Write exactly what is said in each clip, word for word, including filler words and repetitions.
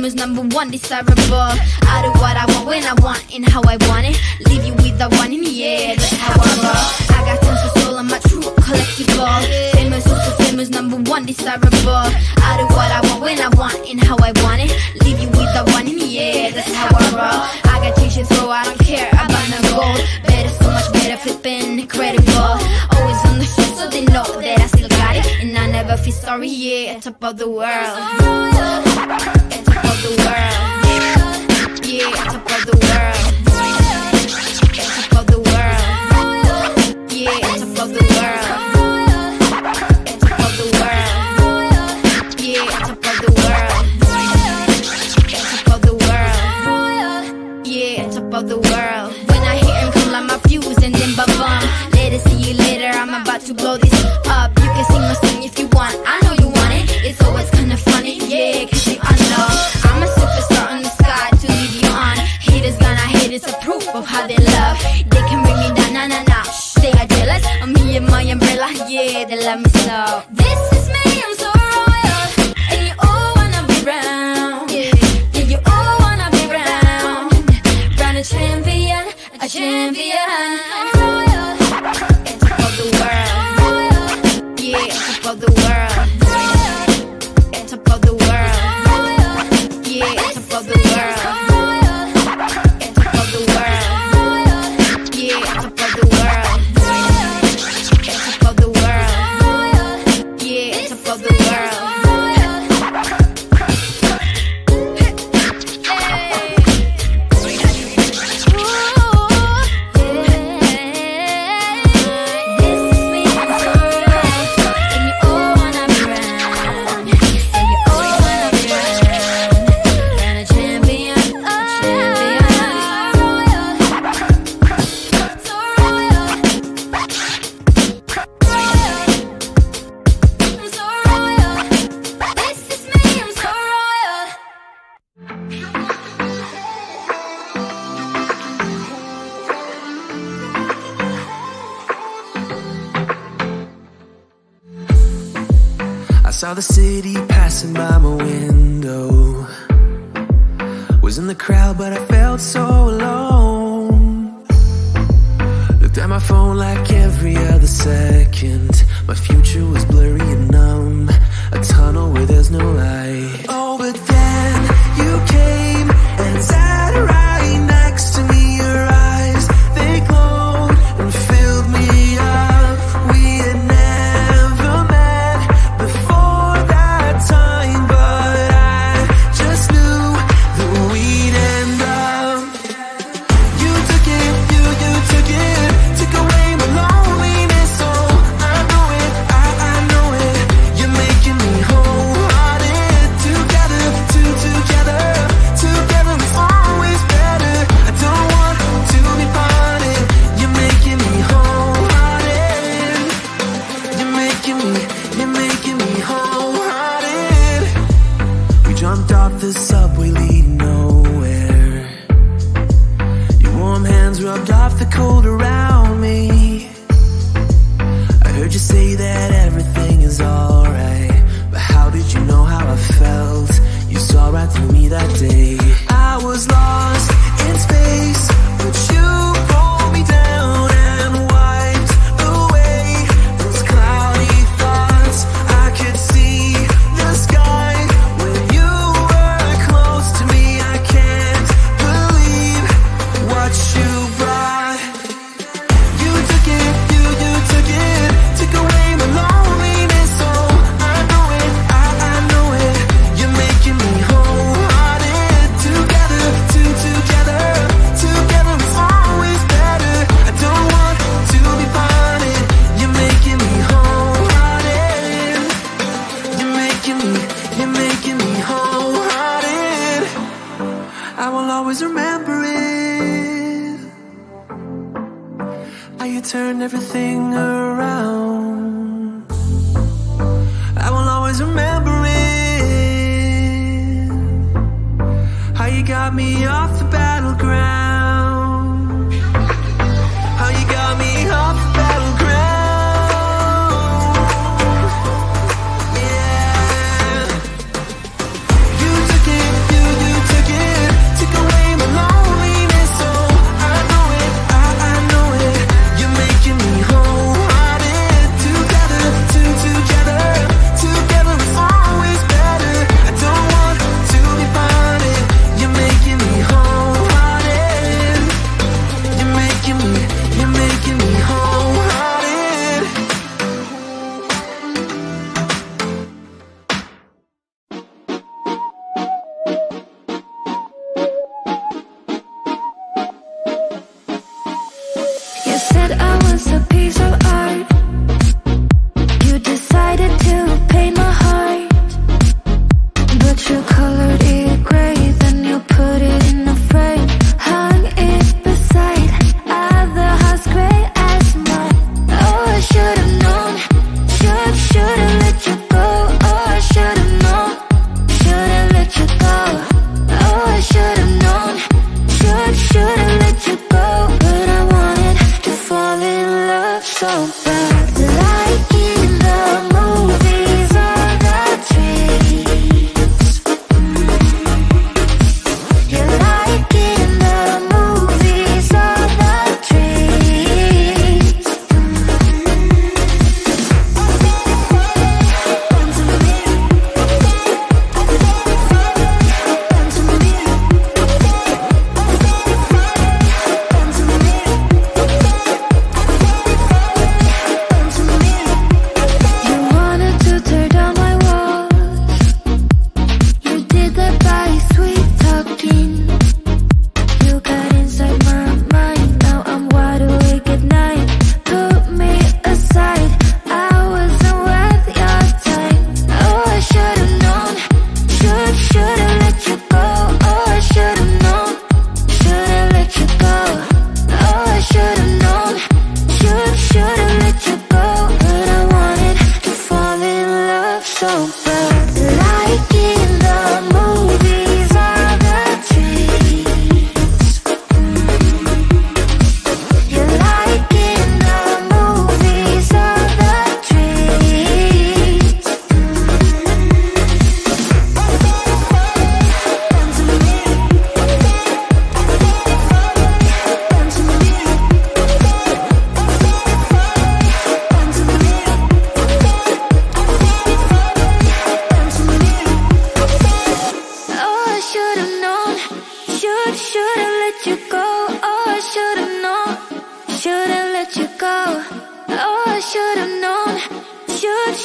I'm is number one desirable. I do what I want, when I want, and how I want it. Leave you with the one in the air, that's how I roll. I got tons of soul, I'm a true collectible. Famous, also famous, number one desirable. I do what I want, when I want, and how I want it. Leave you with the one in the air, that's how I roll. I got changes, so I don't care about no gold. Better, so much better, flipping incredible. Always on the show, so they know that I still got it. And I never feel sorry, yeah, at top of the world. At top of the world. Yeah, top of the world. Top of the world. Yeah, top of the world. Top of the world. Yeah, top of the world. Top of the world. Yeah, top of the world. When I hear him come like my fuse and then ba-bum. Later, see you later, I'm about to blow this up. You can sing my song if you want, I know you want it. It's always kinda funny, yeah, cause you I know I'm a superstar on the sky to lead you on. Haters gonna hate, it's a proof of how they love. They can bring me down, nah, nah, nah, shh, they are jealous of me and my umbrella, yeah, they love me so. This is me, I'm so royal, and you all wanna be round. Yeah, yeah, you all wanna be round. Round a champion, a champion. I'm royal, it's top of the world. Royal, yeah, it's top of the world. It's top of the world. Yeah, top of the world. Top of the world. Yeah, top of the world. Top of the world. Yeah, top of the world. This is me, I'm so royal, and you all wanna be round. And you all wanna be round. And a champion, a champion. So royal, I'm so royal. This is me, I'm so royal. I saw the city passing by my window. Was in the crowd, but I felt so alone. Looked at my phone like every other second. My future was blurry and numb. A tunnel where there's no light. Oh, but then you came and sat right next to me. Your eyes, they glowed and filled me up. We had never met before that time, but I just knew that we'd end up. You took it, you, you took it. Took away my loneliness, oh, I know it, I, I know it. You're making me wholehearted. Together, two, together. Together is always better. I don't want to be parted. You're making me wholehearted. You're making me, you're making me wholehearted. We jumped off the subway leading nowhere. Your warm hands rubbed off the cold around me. I heard you say that everything is alright, but how did you know how I felt? You saw right through me that day. I was lost in space, but you pulled me down and wiped away those cloudy thoughts. I could see the sky when you were close to me. I can't believe what you brought. You took it, you, you took it. Took away my loneliness, oh, I know it, I, I know it. You're making me wholehearted. Together, two, together. Together is always better. I don't want to be parted. You're making me wholehearted. You're making me, you're making me wholehearted. I will always remember it. How you turned everything around. I will always remember it. How you got me off the battleground. How you got me off the battleground. Yeah. You took it, you,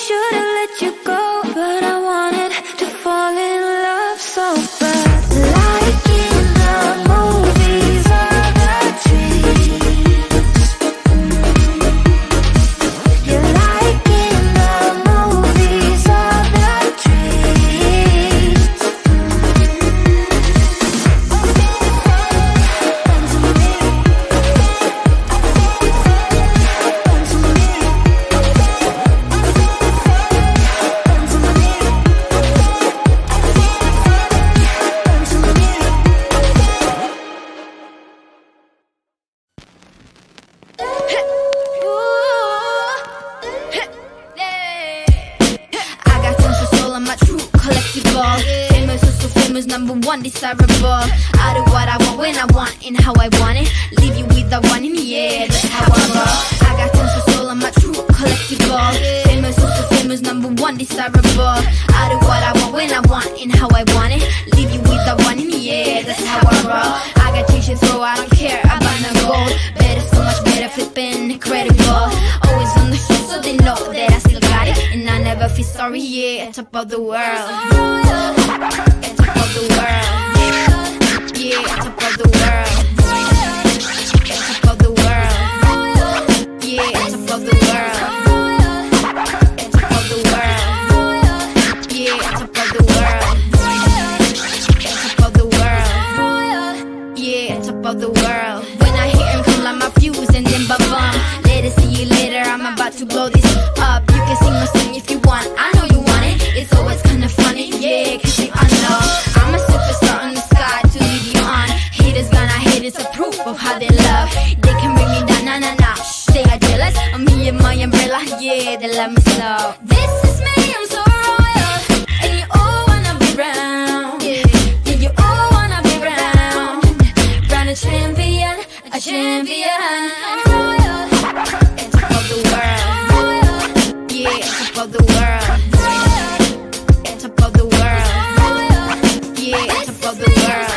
should've let you go, but I wanted to fall in love so bad. Like in the movies or the trees. You're like in the movies or the trees. Desirable. I do what I want, when I want, and how I want it. Leave you with the one in the air, that's how I roll. I got tons of soul, I'm a true collectible. Famous, also famous, number one, desirable. I do what I want, when I want, and how I want it. Leave you with the one in the air, that's how I roll. I got t-shirts, bro, I don't care about no gold. Better, so much better, flipping incredible. Always on the show, so they know that I still got it. And I never feel sorry, yeah, top of the world. The world, yeah, top of the world, top of the world, yeah, top of the world, top of the world, yeah, top of the world, top of the world, yeah, top of the world. When I hear him come like my fuse and then ba bum. Later, see you later. I'm about to blow this up. You can sing my song if you want. I know you want it. It's always kinda funny, yeah, 'cause you know. Proof of how they love. They can bring me down, nah, nah, nah. Shh, they are jealous. I'm here in my umbrella, yeah, they love me so. This is me, I'm so royal. And you all wanna be round. Yeah, yeah, you all wanna be round. Round a champion, a champion. I'm royal, and top of the world. Royal, yeah, top of the world. Royal, and top of the world. Royal, yeah, top of the world.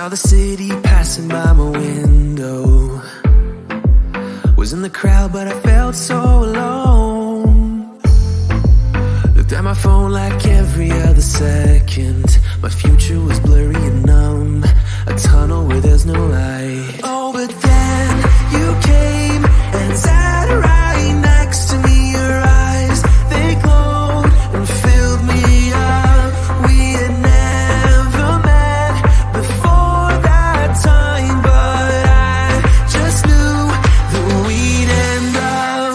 Saw the city passing by my window. Was in the crowd, but I felt so alone. Looked at my phone like every other second. My future was blurry and numb. A tunnel where there's no light. Oh, but then you came and sat right next to me. Your eyes, they glowed and filled me up. We had never met before time, but I just knew that we'd end up.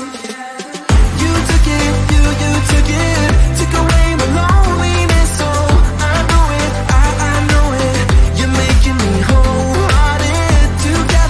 You took it, you, you took it, took away my loneliness. Oh, I know it, I, I know it. You're making me wholehearted together.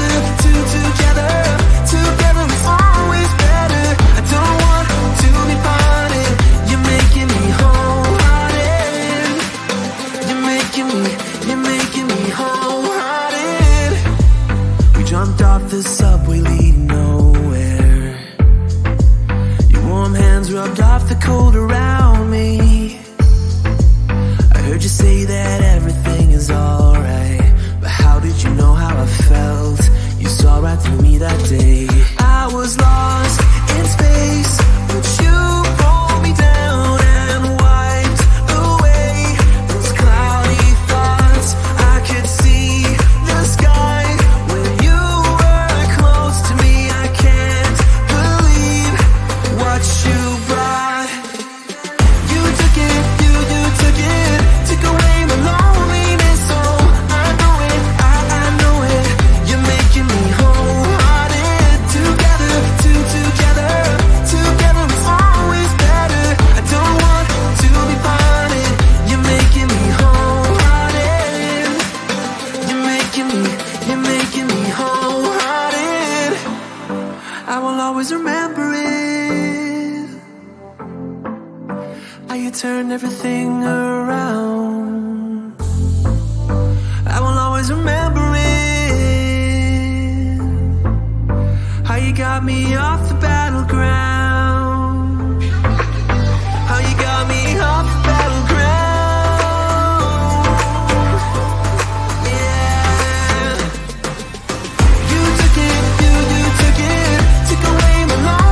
how you turn everything around. I will always remember it, how you got me off the battleground, how you got me off the battleground. Yeah, you took it, you, you took it, took away my life.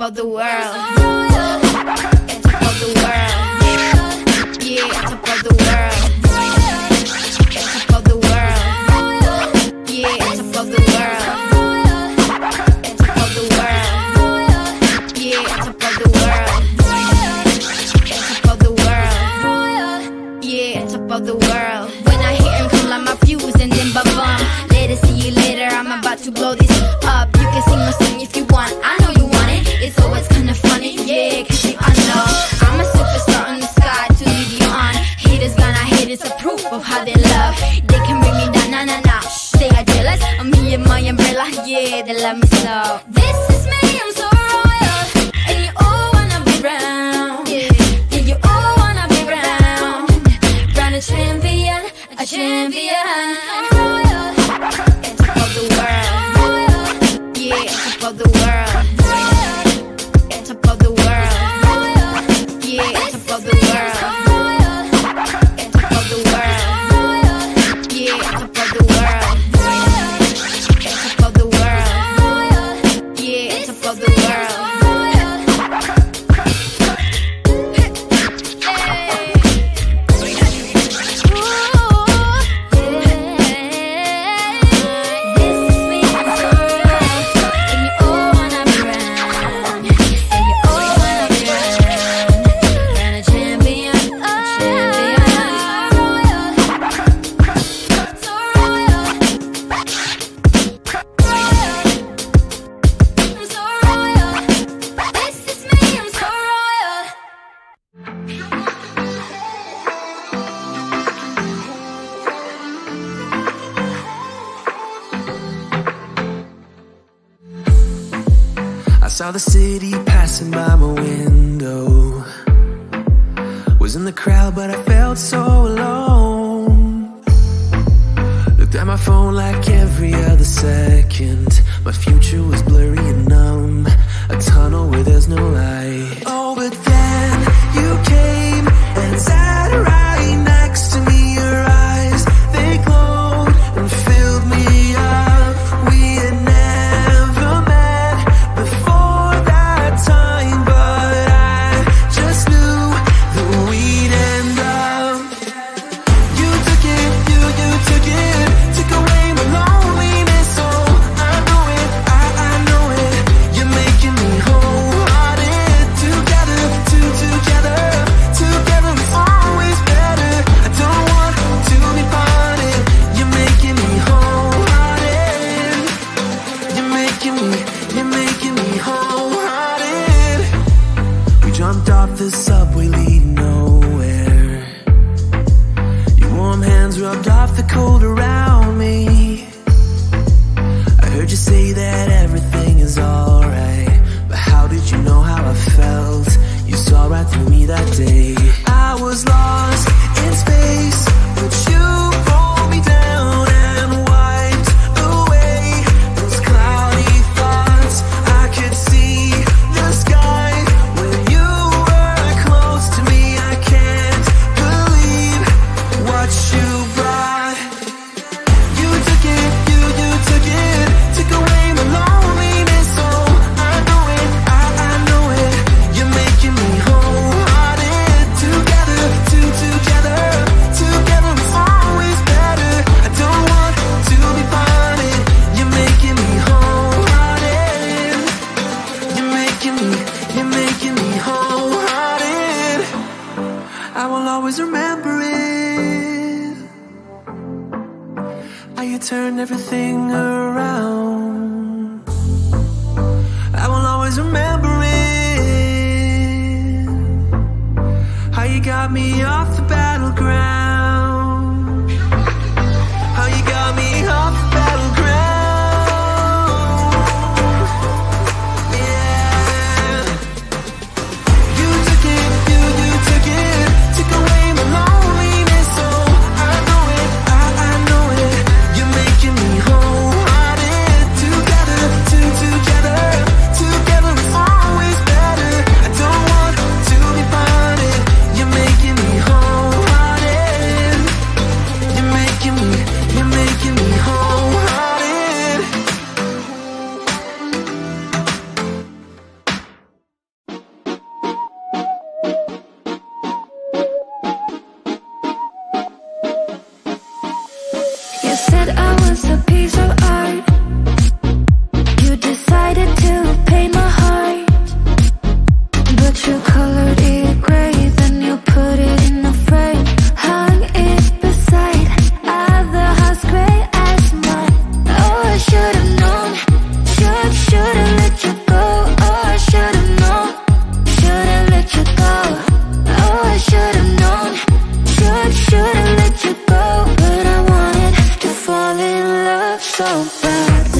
Of the world, when I hear him come like my fuse and then ba-bum. under my umbrella, yeah, they love me so. This is me, I'm so royal, and you all wanna be round. Yeah, yeah, you all wanna be round. Round a champion, a champion. I'm royal, and top of the world. I'm royal, yeah, top of the world. Royal, and top of the world. Royal, yeah, top of the world. Saw the city passing by my window. Was in the crowd, but I felt so alone. Looked at my phone like every other second. My future was blurry and numb. A tunnel where there's no light. Oh, but then you came and sat right next to me. Your eyes, they glowed and filled me up. We had never met before time, but I just knew that we'd end up. You took it, you, you took it, took away my loneliness. Oh, I know it, I, I know it. You're making me wholehearted. Together, two, together, together is always better. I don't want to be parted. You're making me wholehearted. You're making me, you're making me wholehearted. Jumped off the subway leading nowhere. Your warm hands rubbed off the cold around me. I heard you say that everything is alright, but how did you know how I felt? You saw right through me that day. I was lost in space, but you pulled me down and wiped away those cloudy thoughts. I could see the sky. Turn everything around. I will always remember it. How you got me off the battleground. How you got me off the battleground. Yeah. You took it, you, you took it, took away my loneliness. Oh, I know it, I, I know it. Making me wholehearted. Together, two together, together is always better. I don't want to be parted. You're making me wholehearted. You're making me, you're making me wholehearted. You said I was a piece of art. You decided to paint my heart, but you colored it gray, then you put it in a frame, hung it beside other house gray as mine. Oh, I should have known. Should, should have let you go. Oh, I should have known. Should have let you go. Oh, I should have known. Should, should have let you go. So bad.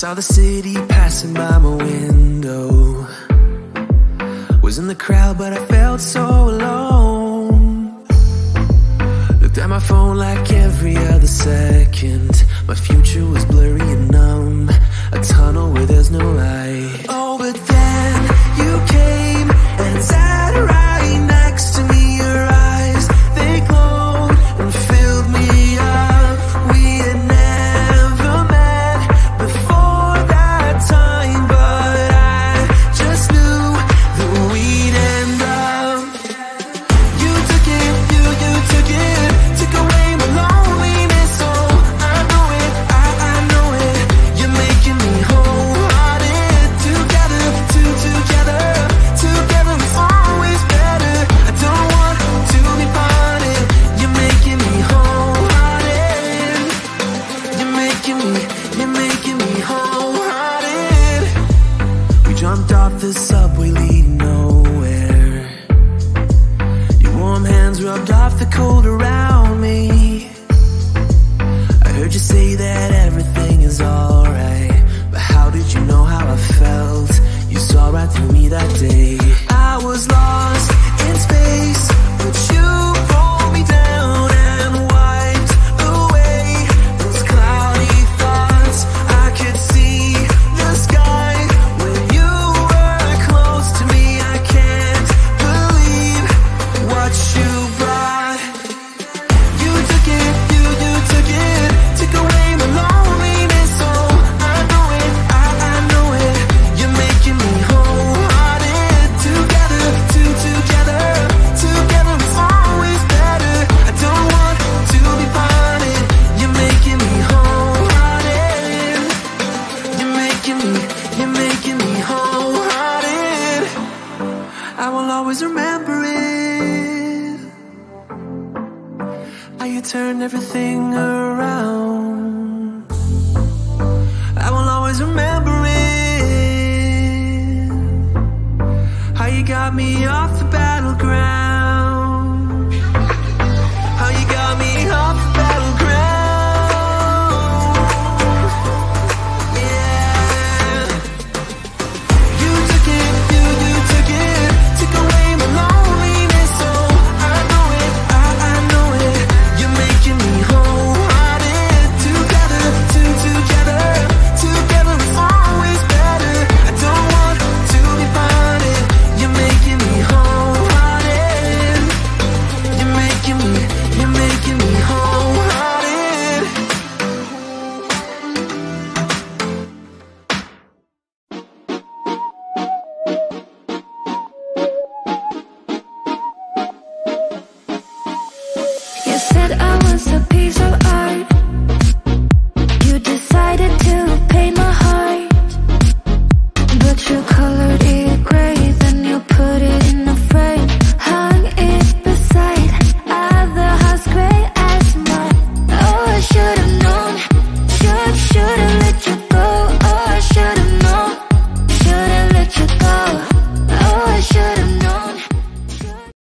Saw the city passing by my window. Was in the crowd but I felt so alone. Looked at my phone like every other second. My future was blurry and numb, a tunnel where there's no light. Oh, but then you came and sat right next to me. Your eyes, they glowed and filled me up. We had never met before that time, but I just knew that we'd end up. You took it, you, you took it, took away my loneliness. Oh, I know it, I, I know it. You're making me wholehearted. Together, two, together, together is always better. I don't want to be parted. You're making me wholehearted. You're making me, you're making me wholehearted. We jumped off the subway leading nowhere. Your warm hands rubbed off the cold around me. I heard you say that everything is alright, but how did you know how I felt? You saw right through me that day. I was lost in space, but you pulled me down and wiped away those cloudy thoughts. I could see the sky when you were close to me. I can't believe what you brought. You took it, you, you took it, took away my loneliness. Oh, I know it, I, I know it. You're making me wholehearted. Together, two, together, together is always better. I don't want to be parted. You're making me wholehearted. You're making me, you're making me wholehearted. I will always remember it. How you turned everything around. I will always remember it. How you got me off the battleground. How you got me off the battleground. Yeah. You took it, you, you took it, took away my loneliness. Oh, I know it, I, I know it. You're making me wholehearted. Together, two, together, together is always better. I don't want to be parted. You're making me wholehearted. You're making me, you're making me wholehearted. You said I was a piece of art. You decided to paint my heart, but you colored it gray, then you put it